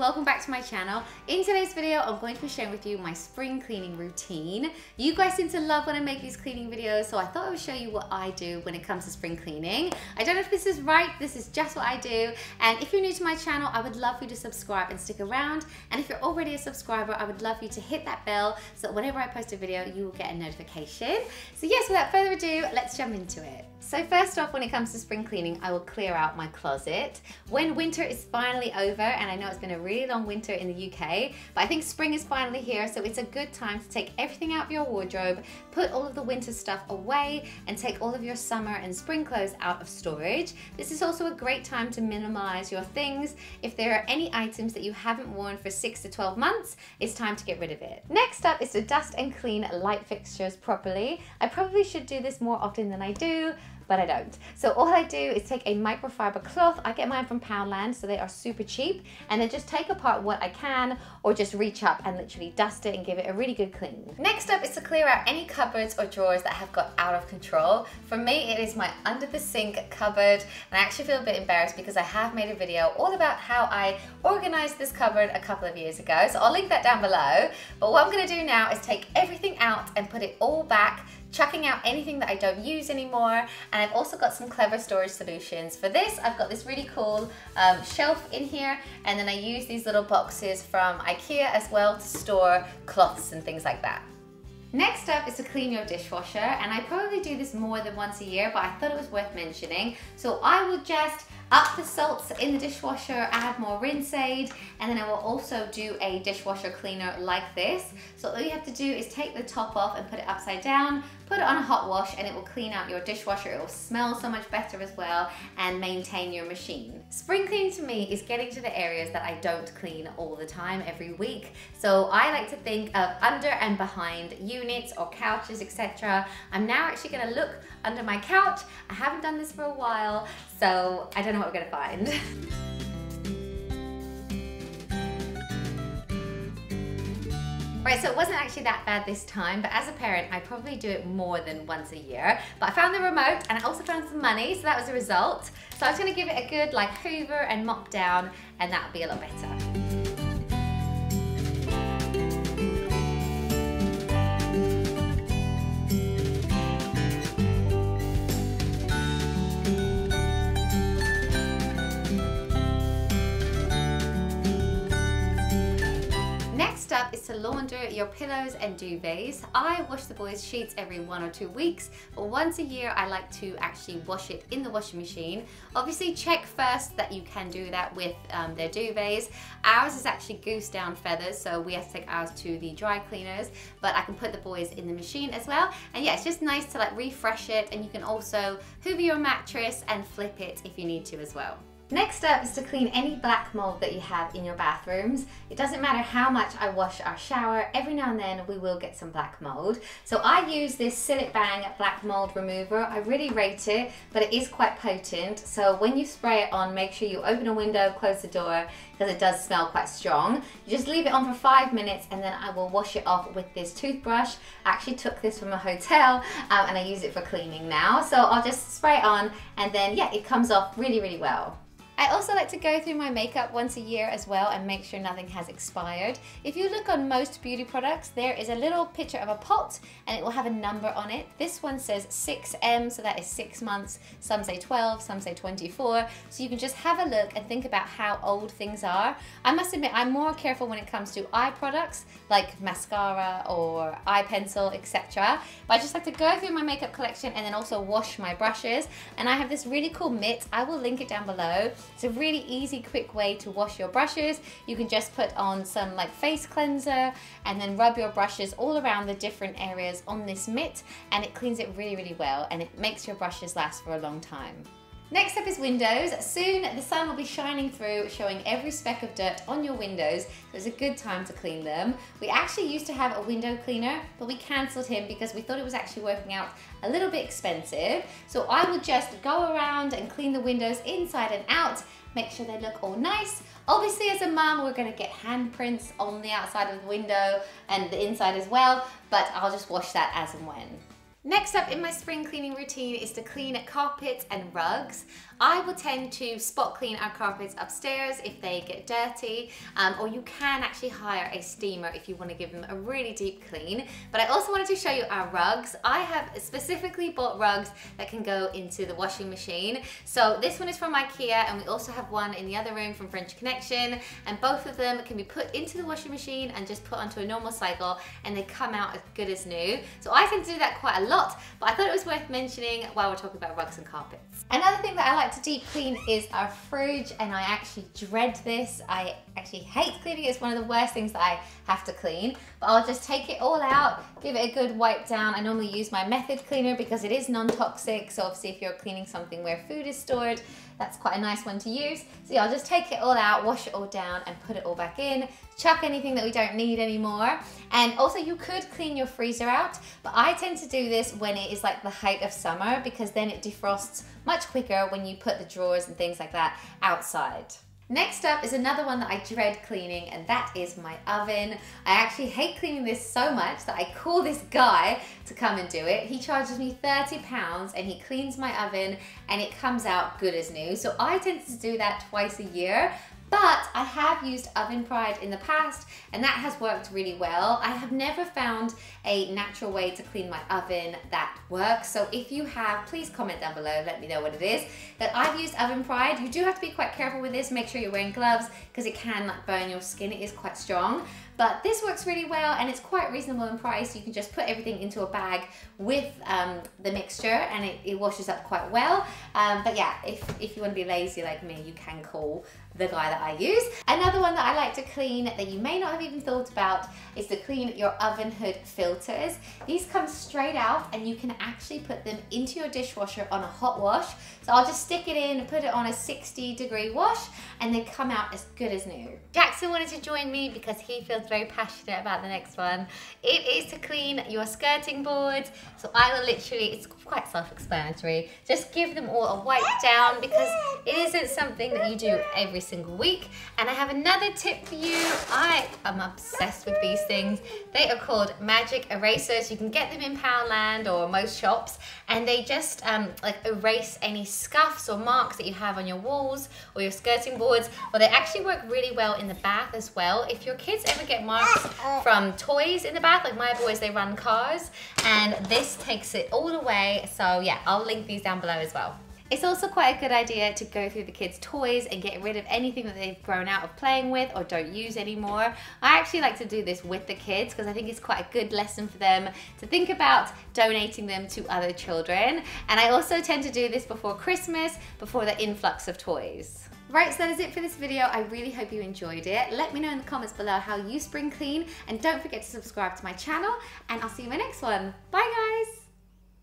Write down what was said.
welcome back to my channel. In today's video, I'm going to be sharing with you my spring cleaning routine. You guys seem to love when I make these cleaning videos, so I thought I would show you what I do when it comes to spring cleaning. I don't know if this is right, this is just what I do. And if you're new to my channel, I would love for you to subscribe and stick around. And if you're already a subscriber, I would love for you to hit that bell so that whenever I post a video, you will get a notification. So yes, without further ado, let's jump into it. So first off, when it comes to spring cleaning, I will clear out my closet. When winter is finally over, and I know it's been a really long winter in the UK, but I think spring is finally here, so it's a good time to take everything out of your wardrobe, put all of the winter stuff away, and take all of your summer and spring clothes out of storage. This is also a great time to minimize your things. If there are any items that you haven't worn for 6 to 12 months, it's time to get rid of it. Next up is to dust and clean light fixtures properly. I probably should do this more often than I do, but I don't. So all I do is take a microfiber cloth. I get mine from Poundland, so they are super cheap, and then just take apart what I can or just reach up and literally dust it and give it a really good clean. Next up is to clear out any cupboards or drawers that have got out of control. For me, it is my under the sink cupboard, and I actually feel a bit embarrassed because I have made a video all about how I organized this cupboard a couple of years ago, so I'll link that down below. But what I'm gonna do now is take everything out and put it all back, chucking out anything that I don't use anymore. And I've also got some clever storage solutions. For this, I've got this really cool shelf in here, and then I use these little boxes from IKEA as well to store cloths and things like that. Next up is to clean your dishwasher, and I probably do this more than once a year, but I thought it was worth mentioning. So I will just up the salts in the dishwasher, add more rinse aid, and then I will also do a dishwasher cleaner like this. So all you have to do is take the top off and put it upside down, put it on a hot wash, and it will clean out your dishwasher. It will smell so much better as well and maintain your machine. Spring cleaning to me is getting to the areas that I don't clean all the time every week. So I like to think of under and behind units or couches, etc. I'm now actually gonna look under my couch. I haven't done this for a while, so I don't know what we're gonna find. Right, so it wasn't actually that bad this time, but as a parent, I probably do it more than once a year. But I found the remote, and I also found some money, so that was the result. So I was gonna give it a good like hoover and mop down, and that'll be a lot better. To launder your pillows and duvets. I wash the boys' sheets every 1 or 2 weeks, but once a year I like to actually wash it in the washing machine. Obviously check first that you can do that with their duvets. Ours is actually goose down feathers, so we have to take ours to the dry cleaners, but I can put the boys in the machine as well. And yeah, it's just nice to like refresh it, and you can also hoover your mattress and flip it if you need to as well. Next up is to clean any black mold that you have in your bathrooms. It doesn't matter how much I wash our shower, every now and then we will get some black mold. So I use this Cillit Bang black mold remover. I really rate it, but it is quite potent. So when you spray it on, make sure you open a window, close the door, because it does smell quite strong. You just leave it on for 5 minutes, and then I will wash it off with this toothbrush. I actually took this from a hotel and I use it for cleaning now. So I'll just spray it on, and then yeah, it comes off really, really well. I also like to go through my makeup once a year as well and make sure nothing has expired. If you look on most beauty products, there is a little picture of a pot and it will have a number on it. This one says 6M, so that is 6 months. Some say 12, some say 24. So you can just have a look and think about how old things are. I must admit, I'm more careful when it comes to eye products like mascara or eye pencil, etc. But I just like to go through my makeup collection and then also wash my brushes. And I have this really cool mitt. I will link it down below. It's a really easy, quick way to wash your brushes. You can just put on some like face cleanser and then rub your brushes all around the different areas on this mitt, and it cleans it really, really well, and it makes your brushes last for a long time. Next up is windows. Soon the sun will be shining through, showing every speck of dirt on your windows, so it's a good time to clean them. We actually used to have a window cleaner, but we cancelled him because we thought it was actually working out a little bit expensive. So I would just go around and clean the windows inside and out, make sure they look all nice. Obviously as a mum, we're gonna get handprints on the outside of the window and the inside as well, but I'll just wash that as and when. Next up in my spring cleaning routine is to clean carpets and rugs. I will tend to spot clean our carpets upstairs if they get dirty, or you can actually hire a steamer if you want to give them a really deep clean. But I also wanted to show you our rugs. I have specifically bought rugs that can go into the washing machine. So this one is from IKEA, and we also have one in the other room from French Connection, and both of them can be put into the washing machine and just put onto a normal cycle, and they come out as good as new. So I tend to do that quite a lot, but I thought it was worth mentioning while we're talking about rugs and carpets. Another thing that I like to deep clean is our fridge, and I actually dread this. I actually hate cleaning it. It's one of the worst things that I have to clean, but I'll just take it all out, give it a good wipe down. I normally use my Method cleaner because it is non-toxic, so obviously if you're cleaning something where food is stored, that's quite a nice one to use. So yeah, I'll just take it all out, wash it all down, and put it all back in, chuck anything that we don't need anymore. And also you could clean your freezer out, but I tend to do this when it is like the height of summer, because then it defrosts much quicker when you put the drawers and things like that outside. Next up is another one that I dread cleaning, and that is my oven. I actually hate cleaning this so much that I call this guy to come and do it. He charges me £30 and he cleans my oven and it comes out good as new. So I tend to do that twice a year. But I have used Oven Pride in the past, and that has worked really well. I have never found a natural way to clean my oven that works. So if you have, please comment down below, let me know what it is. But I've used Oven Pride. You do have to be quite careful with this. Make sure you're wearing gloves, because it can like burn your skin. It is quite strong. But this works really well, and it's quite reasonable in price. You can just put everything into a bag with the mixture, and it washes up quite well. But yeah, if you want to be lazy like me, you can call the guy that I use. Another one that I like to clean that you may not have even thought about is to clean your oven hood filters. These come straight out, and you can actually put them into your dishwasher on a hot wash. So I'll just stick it in, put it on a 60-degree wash, and they come out as good as new. Jackson wanted to join me because he feels very passionate about the next one. It is to clean your skirting boards. So I will literally, it's quite self-explanatory, just give them all a wipe down, because it isn't something that you do every single week. And I have another tip for you. I am obsessed with these things. They are called Magic Erasers. You can get them in Poundland or most shops, and they just like erase any scuffs or marks that you have on your walls or your skirting boards. Well, they actually work really well in the bath as well. If your kids ever get marks from toys in the bath, like my boys, they run cars, and this takes it all away. So yeah, I'll link these down below as well. It's also quite a good idea to go through the kids' toys and get rid of anything that they've grown out of playing with or don't use anymore. I actually like to do this with the kids because I think it's quite a good lesson for them to think about donating them to other children. And I also tend to do this before Christmas, before the influx of toys. Right, so that is it for this video. I really hope you enjoyed it. Let me know in the comments below how you spring clean, and don't forget to subscribe to my channel, and I'll see you in my next one. Bye guys!